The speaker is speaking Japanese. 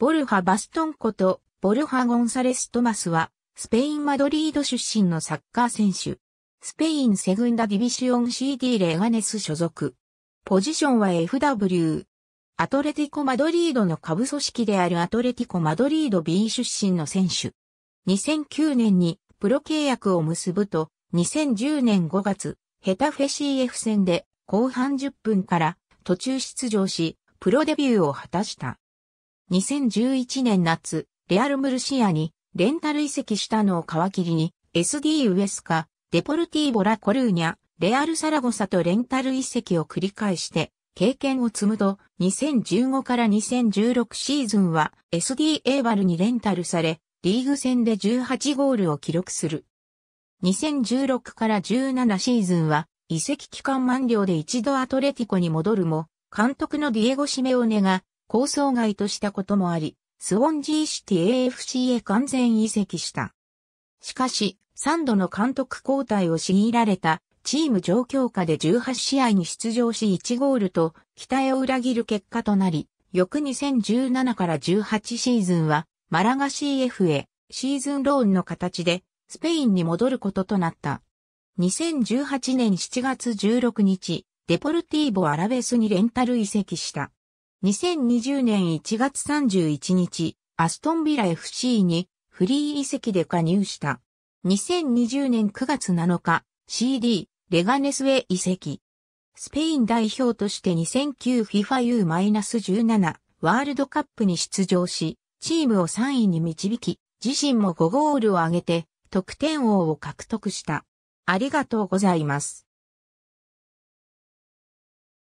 ボルハ・バストンこと、ボルハ・ゴンサレス・トマスは、スペイン・マドリード出身のサッカー選手。スペインセグンダ・ディビシオン CD レガネス所属。ポジションは FW。アトレティコ・マドリードの下部組織であるアトレティコ・マドリード B 出身の選手。2009年にプロ契約を結ぶと、2010年5月、ヘタフェ CF 戦で後半10分から途中出場し、プロデビューを果たした。2011年夏、レアル・ムルシアにレンタル移籍したのを皮切りに、SD ウエスカ、デポルティーボ・ラ・コルーニャ、レアル・サラゴサとレンタル移籍を繰り返して、経験を積むと、2015から2016シーズンは SD エイバルにレンタルされ、リーグ戦で18ゴールを記録する。2016から17シーズンは、移籍期間満了で一度アトレティコに戻るも、監督のディエゴ・シメオネが構想外としたこともあり、スウォンジーシティ AFC へ完全移籍した。しかし、3度の監督交代を強いられた。チーム状況下で18試合に出場し1ゴールと期待を裏切る結果となり、翌2017から18シーズンはマラガ CF へシーズンローンの形でスペインに戻ることとなった。2018年7月16日、デポルティーボ・アラベスにレンタル移籍した。2020年1月31日、アストンビラ FC にフリー移籍で加入した。2020年9月7日、CD、レガネスへ移籍。スペイン代表として 2009FIFA U-17 ワールドカップに出場し、チームを3位に導き、自身も5ゴールを挙げて、得点王を獲得した。ありがとうございます。